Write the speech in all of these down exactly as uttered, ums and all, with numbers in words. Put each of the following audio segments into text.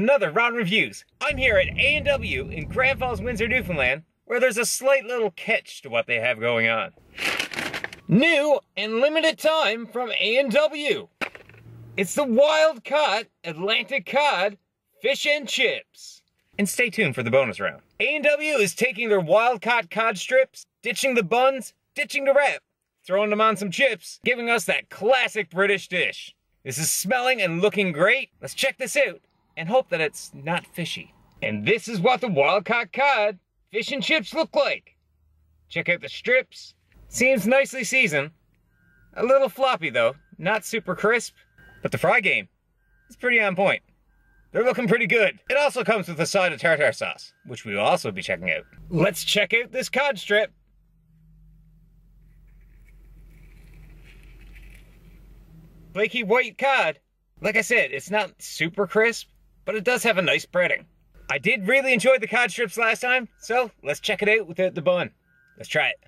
another Ron Reviews. I'm here at A and W in Grand Falls, Windsor, Newfoundland, where there's a slight little catch to what they have going on. New and limited time from A and W. It's the wild caught Atlantic cod fish and chips. And stay tuned for the bonus round. A and W is taking their wild caught cod strips, ditching the buns, ditching the wrap, throwing them on some chips, giving us that classic British dish. This is smelling and looking great. Let's check this out and hope that it's not fishy. And this is what the wild caught cod fish and chips look like. Check out the strips. Seems nicely seasoned. A little floppy though, not super crisp. But the fry game is pretty on point. They're looking pretty good. It also comes with a side of tartare sauce, which we will also be checking out. Let's check out this cod strip. Flaky white cod. Like I said, it's not super crisp, but it does have a nice breading. I did really enjoy the cod strips last time, so let's check it out without the bun. Let's try it.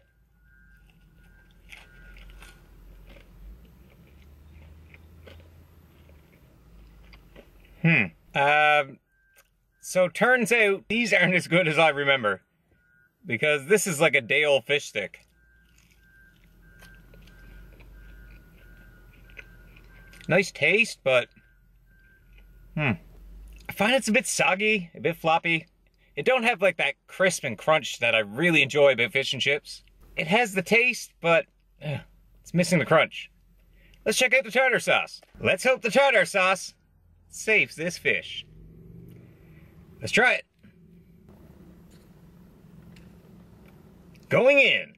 Hmm. Uh, so turns out these aren't as good as I remember, because this is like a day old fish stick. Nice taste, but hmm. I find it's a bit soggy, a bit floppy. It don't have like that crisp and crunch that I really enjoy about fish and chips. It has the taste, but uh, it's missing the crunch. Let's check out the tartar sauce. Let's hope the tartar sauce saves this fish. Let's try it. Going in.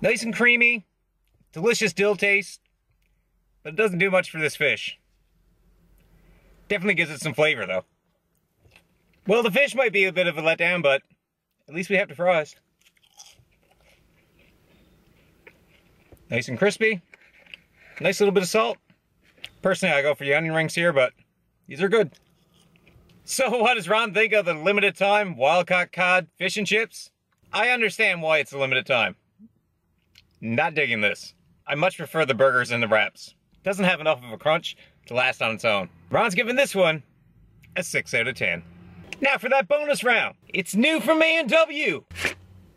Nice and creamy, delicious dill taste, but it doesn't do much for this fish. Definitely gives it some flavor though. Well, the fish might be a bit of a letdown, but at least we have the fries. Nice and crispy, nice little bit of salt. Personally, I go for the onion rings here, but these are good. So what does Ron think of the limited time wild caught cod fish and chips? I understand why it's a limited time. Not digging this. I much prefer the burgers and the wraps. Doesn't have enough of a crunch to last on its own. Ron's giving this one a six out of ten. Now for that bonus round. It's new from A and W.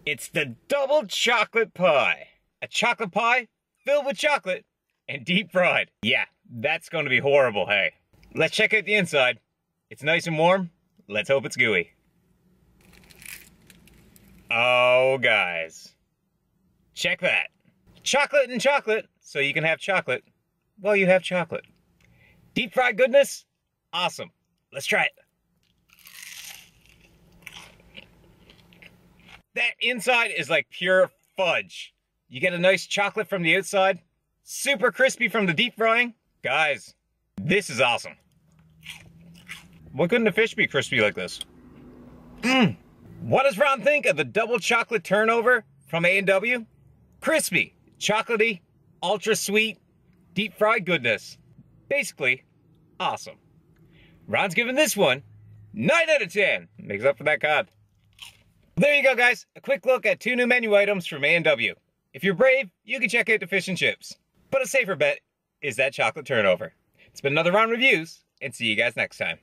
It's the double chocolate pie. A chocolate pie filled with chocolate and deep fried. Yeah, that's going to be horrible, hey. Let's check out the inside. It's nice and warm. Let's hope it's gooey. Oh, guys. Check that. Chocolate and chocolate, so you can have chocolate while you have chocolate. Deep fried goodness? Awesome. Let's try it. That inside is like pure fudge. You get a nice chocolate from the outside, super crispy from the deep frying. Guys, this is awesome. Why couldn't a fish be crispy like this? Mmm. What does Ron think of the double chocolate turnover from A and W? Crispy, chocolatey, ultra sweet, deep fried goodness. Basically, awesome. Ron's giving this one nine out of ten. Makes up for that cod. There you go, guys. A quick look at two new menu items from A and W. If you're brave, you can check out the fish and chips. But a safer bet is that chocolate turnover. It's been another Ron Reviews, and see you guys next time.